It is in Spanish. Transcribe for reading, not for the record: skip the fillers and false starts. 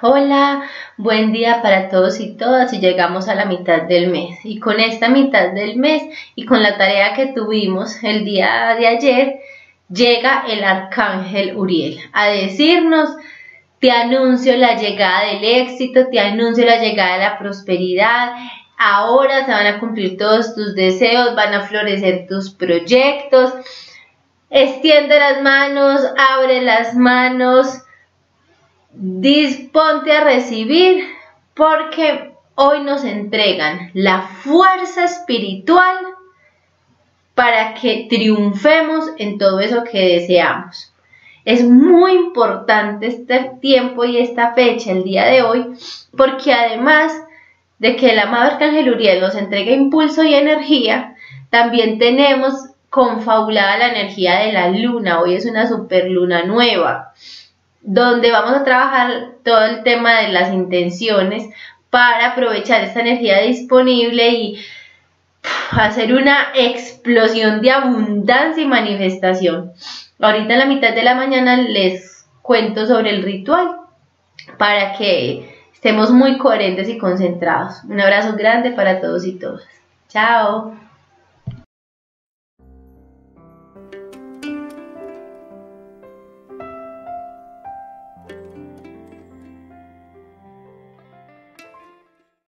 Hola, buen día para todos y todas, y llegamos a la mitad del mes, y con esta mitad del mes y con la tarea que tuvimos el día de ayer llega el Arcángel Uriel a decirnos: te anuncio la llegada del éxito, te anuncio la llegada de la prosperidad. Ahora se van a cumplir todos tus deseos, van a florecer tus proyectos. Extiende las manos, abre las manos, disponte a recibir, porque hoy nos entregan la fuerza espiritual para que triunfemos en todo eso que deseamos. Es muy importante este tiempo y esta fecha, el día de hoy, porque además de que el amado Arcángel Uriel nos entrega impulso y energía, también tenemos confabulada la energía de la luna. Hoy es una superluna nueva, donde vamos a trabajar todo el tema de las intenciones para aprovechar esta energía disponible y hacer una explosión de abundancia y manifestación. Ahorita en la mitad de la mañana les cuento sobre el ritual para que estemos muy coherentes y concentrados. Un abrazo grande para todos y todas. Chao.